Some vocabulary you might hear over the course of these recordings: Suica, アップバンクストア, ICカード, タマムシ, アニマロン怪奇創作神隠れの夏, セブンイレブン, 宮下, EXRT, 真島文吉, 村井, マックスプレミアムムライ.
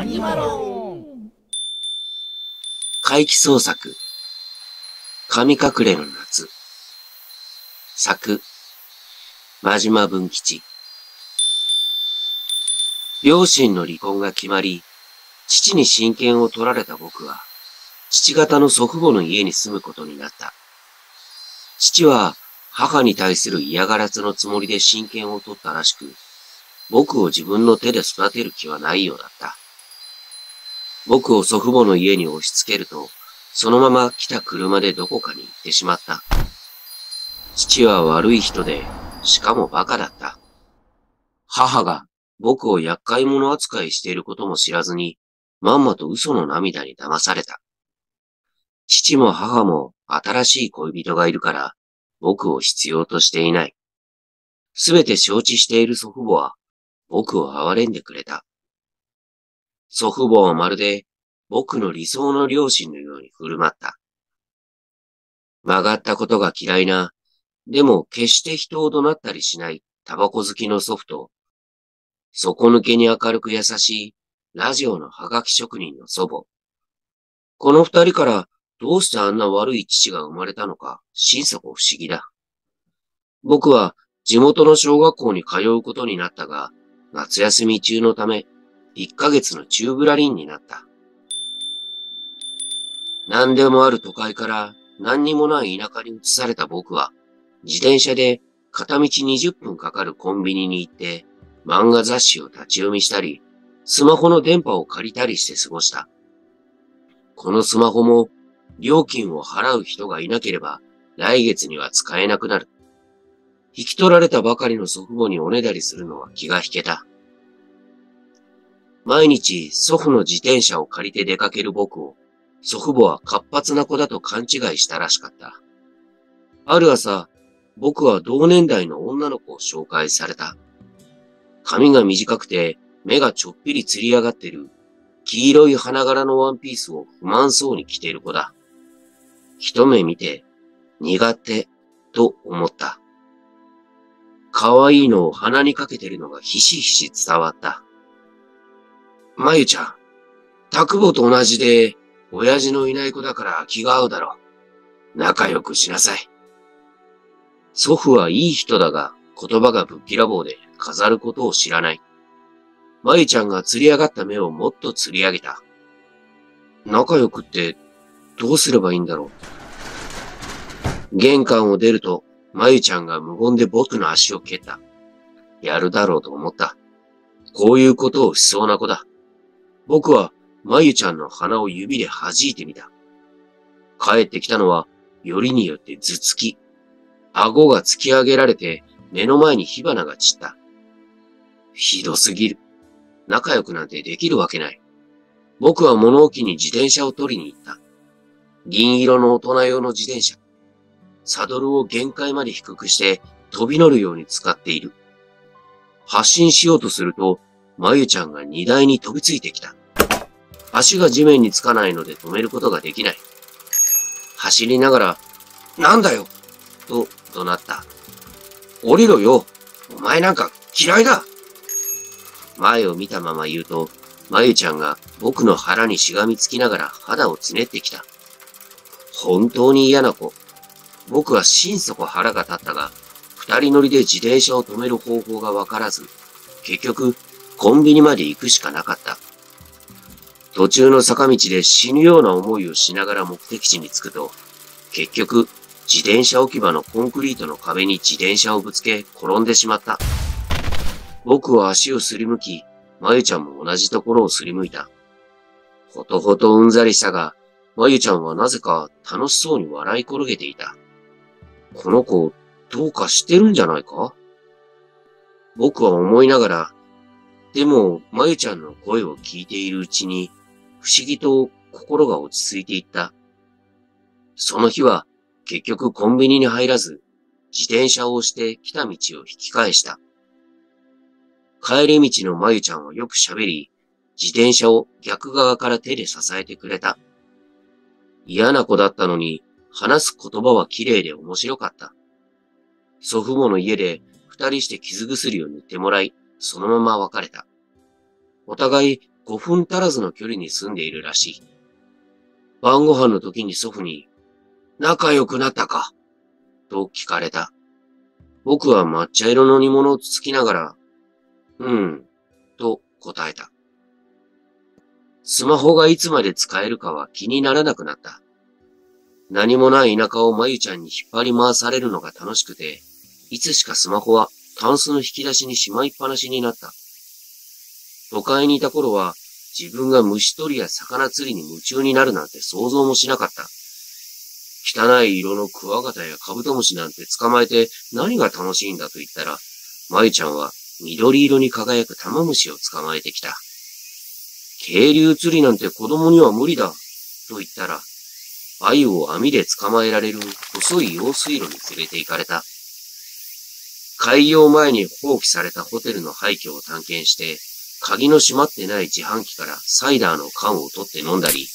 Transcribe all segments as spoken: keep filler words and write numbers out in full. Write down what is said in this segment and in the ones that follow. アニマロン怪奇創作神隠れの夏作真島文吉両親の離婚が決まり、父に親権を取られた僕は、父方の祖父母の家に住むことになった。父は母に対する嫌がらせのつもりで親権を取ったらしく、僕を自分の手で育てる気はないようだった。僕を祖父母の家に押し付けると、そのまま来た車でどこかに行ってしまった。父は悪い人で、しかも馬鹿だった。母が、僕を厄介者扱いしていることも知らずに、まんまと嘘の涙に騙された。父も母も新しい恋人がいるから、僕を必要としていない。すべて承知している祖父母は、僕を憐れんでくれた。祖父母はまるで、僕の理想の両親のように振る舞った。曲がったことが嫌いな、でも決して人を怒鳴ったりしないタバコ好きの祖父と、底抜けに明るく優しい、ラジオのハガキ職人の祖母。この二人からどうしてあんな悪い父が生まれたのか、心底不思議だ。僕は地元の小学校に通うことになったが、夏休み中のため、一ヶ月の宙ぶらりんになった。何でもある都会から何にもない田舎に移された僕は、自転車で片道にじゅっぷんかかるコンビニに行って、漫画雑誌を立ち読みしたり、スマホの電波を借りたりして過ごした。このスマホも料金を払う人がいなければ来月には使えなくなる。引き取られたばかりの祖父母におねだりするのは気が引けた。毎日祖父の自転車を借りて出かける僕を祖父母は活発な子だと勘違いしたらしかった。ある朝、僕は同年代の女の子を紹介された。髪が短くて目がちょっぴりつり上がってる黄色い花柄のワンピースを不満そうに着ている子だ。一目見て苦手と思った。可愛いのを鼻にかけてるのがひしひし伝わった。まゆちゃん、田久保と同じで親父のいない子だから気が合うだろう。仲良くしなさい。祖父はいい人だが言葉がぶっきらぼうで飾ることを知らない。まゆちゃんが釣り上がった目をもっと釣り上げた。仲良くってどうすればいいんだろう。玄関を出ると、まゆちゃんが無言で僕の足を蹴った。やるだろうと思った。こういうことをしそうな子だ。僕はまゆちゃんの鼻を指で弾いてみた。帰ってきたのは、よりによって頭突き。顎が突き上げられて、目の前に火花が散った。ひどすぎる。仲良くなんてできるわけない。僕は物置に自転車を取りに行った。銀色の大人用の自転車。サドルを限界まで低くして飛び乗るように使っている。発進しようとすると、まゆちゃんが荷台に飛びついてきた。足が地面につかないので止めることができない。走りながら、なんだよと怒鳴った。降りろよ！お前なんか嫌いだ！前を見たまま言うと、まゆちゃんが僕の腹にしがみつきながら肌をつねってきた。本当に嫌な子。僕は心底腹が立ったが、二人乗りで自転車を止める方法がわからず、結局コンビニまで行くしかなかった。途中の坂道で死ぬような思いをしながら目的地に着くと、結局、自転車置き場のコンクリートの壁に自転車をぶつけ転んでしまった。僕は足をすりむき、まゆちゃんも同じところをすりむいた。ほとほとうんざりしたが、まゆちゃんはなぜか楽しそうに笑い転げていた。この子、どうかしてるんじゃないか？僕は思いながら、でもまゆちゃんの声を聞いているうちに、不思議と心が落ち着いていった。その日は、結局コンビニに入らず、自転車を押して来た道を引き返した。帰り道のまゆちゃんはよく喋り、自転車を逆側から手で支えてくれた。嫌な子だったのに、話す言葉は綺麗で面白かった。祖父母の家で二人して傷薬を塗ってもらい、そのまま別れた。お互いごふん足らずの距離に住んでいるらしい。晩ご飯の時に祖父に、仲良くなったかと聞かれた。僕は抹茶色の煮物をつつきながら、うん、と答えた。スマホがいつまで使えるかは気にならなくなった。何もない田舎をまゆちゃんに引っ張り回されるのが楽しくて、いつしかスマホはタンスの引き出しにしまいっぱなしになった。都会にいた頃は自分が虫取りや魚釣りに夢中になるなんて想像もしなかった。汚い色のクワガタやカブトムシなんて捕まえて何が楽しいんだと言ったら、まゆちゃんは緑色に輝くタマムシを捕まえてきた。渓流釣りなんて子供には無理だと言ったら、鮎を網で捕まえられる細い用水路に連れて行かれた。開業前に放棄されたホテルの廃墟を探検して、鍵の閉まってない自販機からサイダーの缶を取って飲んだり、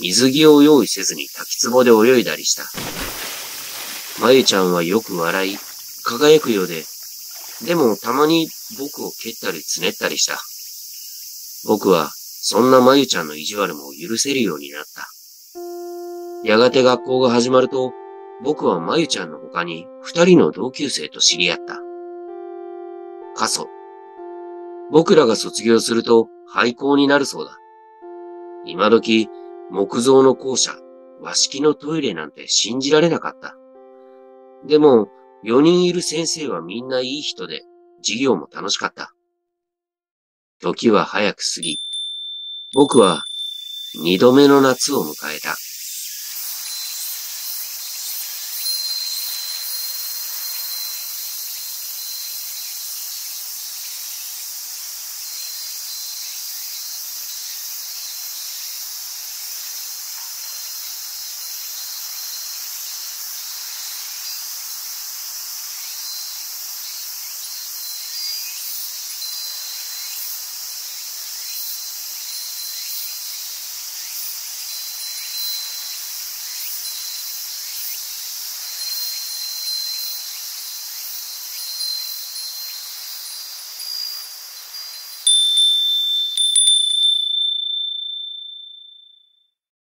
水着を用意せずに滝壺で泳いだりした。まゆちゃんはよく笑い、輝くようで、でもたまに僕を蹴ったりつねったりした。僕はそんなまゆちゃんの意地悪も許せるようになった。やがて学校が始まると、僕はまゆちゃんの他に二人の同級生と知り合った。過疎。僕らが卒業すると廃校になるそうだ。今時、木造の校舎、和式のトイレなんて信じられなかった。でも、よにんいる先生はみんないい人で、授業も楽しかった。時は早く過ぎ、僕はにどめの夏を迎えた。